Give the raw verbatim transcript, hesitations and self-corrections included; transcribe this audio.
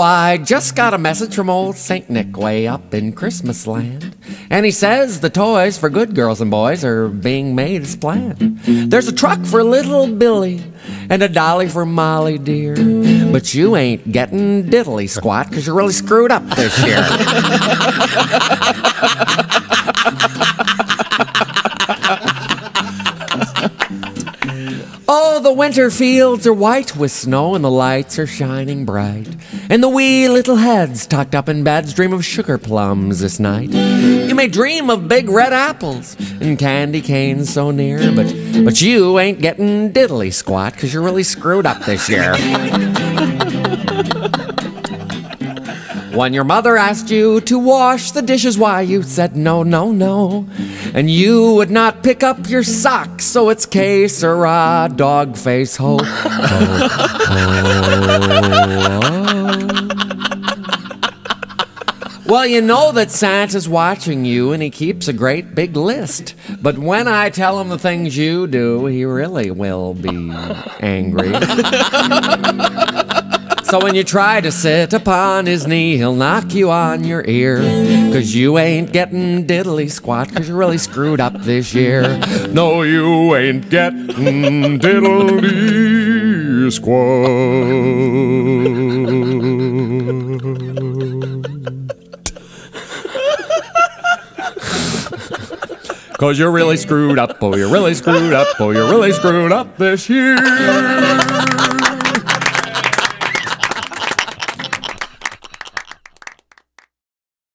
I just got a message from old Saint Nick way up in Christmas land. And he says the toys for good girls and boys are being made as planned. There's a truck for little Billy and a dolly for Molly dear. But you ain't getting diddly squat, cause you're really screwed up this year. Oh, the winter fields are white with snow and the lights are shining bright. And the wee little heads tucked up in beds dream of sugar plums this night. You may dream of big red apples and candy canes so near, but, but you ain't getting diddly squat because you're really screwed up this year. When your mother asked you to wash the dishes, why you said no, no, no. And you would not pick up your socks, so it's que sera, dog face ho. Ho, ho. Well, you know that Santa's watching you and he keeps a great big list. But when I tell him the things you do, he really will be angry. So when you try to sit upon his knee, he'll knock you on your ear, cause you ain't getting diddly squat, cause you're really screwed up this year. No, you ain't getting diddly squat, cause you're really screwed up, oh, you're really screwed up, oh, you're really screwed up this year.